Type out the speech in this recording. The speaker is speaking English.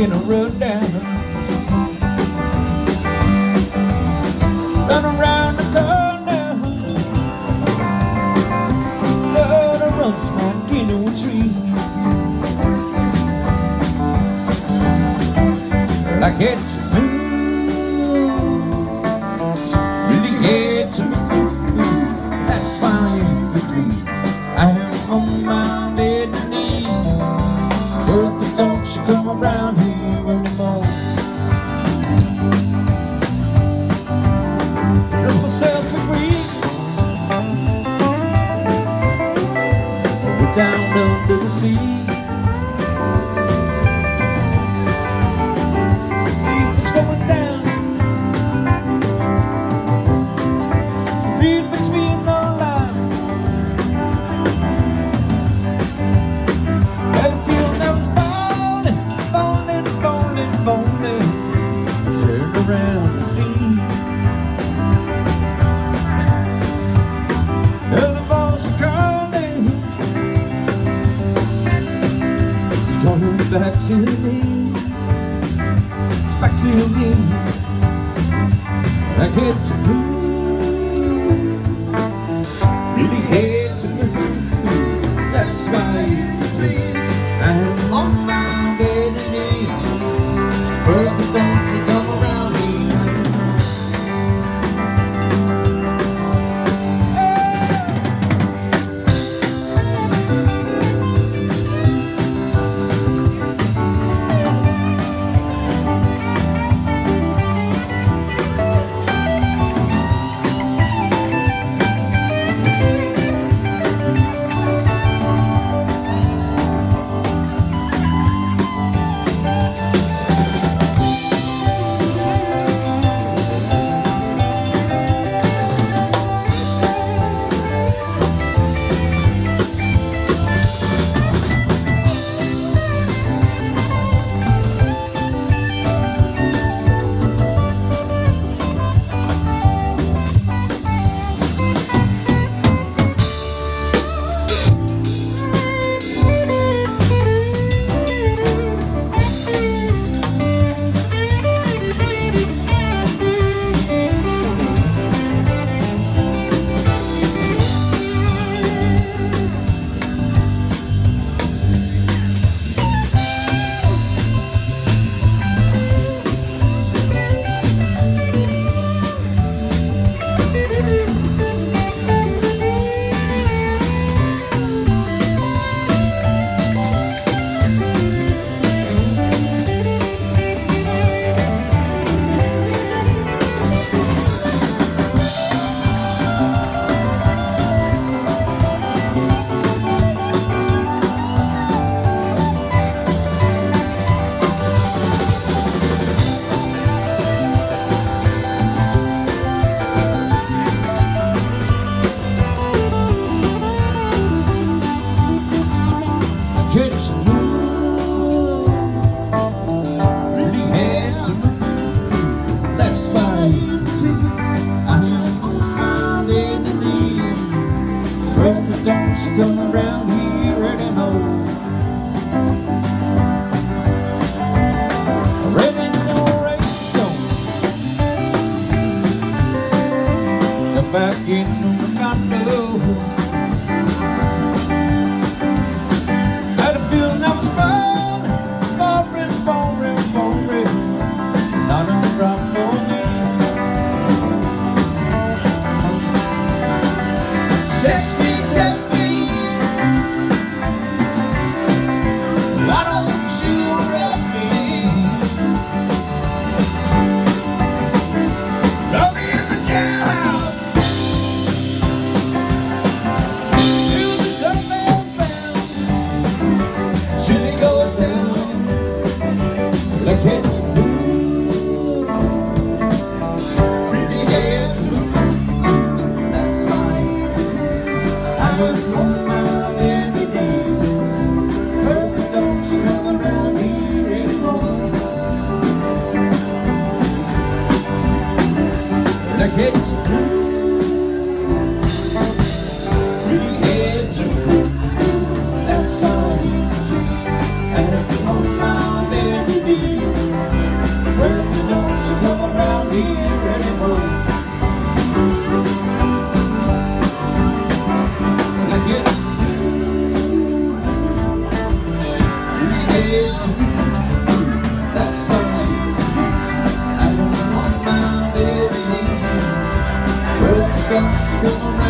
in a rundown. Run around the corner, Lord, I run smack into a tree. Like head to me, really head to me. That's fine if you please. I am on my bed and knees. But don't you come around here anymore. Drink myself a breeze. We're down under the sea. See what's going down. Read between the around the sea. The voice is calling. It's coming back to me. It's back to me. I had to move. Really had to move. That's why you please. I'm on my bed and knees. But don't you come around. Come around here anymore. Red and orange stone. Come back in the condo. Had a feeling I was falling. Not a drop for me. Just me. Come around.